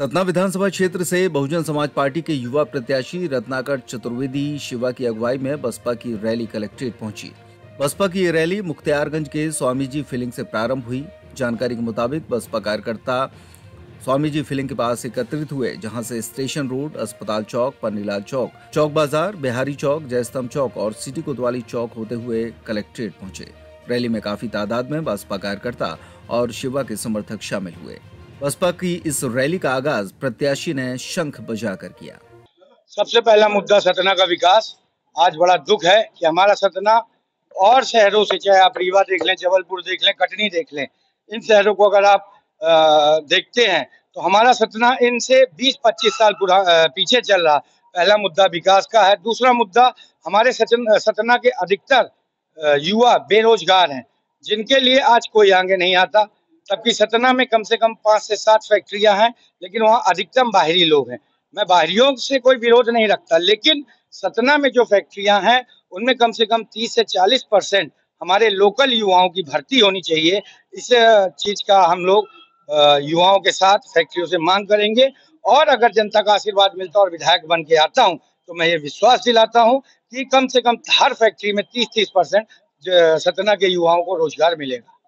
सतना विधानसभा क्षेत्र से बहुजन समाज पार्टी के युवा प्रत्याशी रत्नाकर चतुर्वेदी शिवा की अगुवाई में बसपा की रैली कलेक्ट्रेट पहुंची। बसपा की ये रैली मख्तियारगंज के स्वामीजी फिलिंग से प्रारंभ हुई। जानकारी के मुताबिक बसपा कार्यकर्ता स्वामीजी फिलिंग के पास एकत्रित हुए, जहां से स्टेशन रोड, अस्पताल चौक, पन्नीलाल चौक, चौक बाजार, बिहारी चौक, जयस्तंभ चौक और सिटी कोतवाली चौक होते हुए कलेक्ट्रेट पहुंचे। रैली में काफी तादाद में बसपा कार्यकर्ता और शिवा के समर्थक शामिल हुए। बसपा की इस रैली का आगाज प्रत्याशी ने शंख बजाकर किया। सबसे पहला मुद्दा सतना का विकास। आज बड़ा दुख है कि हमारा सतना और शहरों से, चाहे आप रीवा देख लें, जबलपुर देख लें, कटनी देख लें, इन शहरों को अगर आप देखते हैं तो हमारा सतना इनसे 20-25 साल पीछे चल रहा। पहला मुद्दा विकास का है। दूसरा मुद्दा, हमारे सतना के अधिकतर युवा बेरोजगार हैं, जिनके लिए आज कोई आगे नहीं आता। जबकि सतना में कम से कम 5 से 7 फैक्ट्रियां हैं, लेकिन वहाँ अधिकतम बाहरी लोग हैं। मैं बाहरियों से कोई विरोध नहीं रखता, लेकिन सतना में जो फैक्ट्रियां हैं उनमें कम से कम 30 से 40% हमारे लोकल युवाओं की भर्ती होनी चाहिए। इस चीज का हम लोग युवाओं के साथ फैक्ट्रियों से मांग करेंगे, और अगर जनता का आशीर्वाद मिलता और विधायक बन के आता हूँ तो मैं ये विश्वास दिलाता हूँ कि कम से कम हर फैक्ट्री में 30-30% सतना के युवाओं को रोजगार मिलेगा।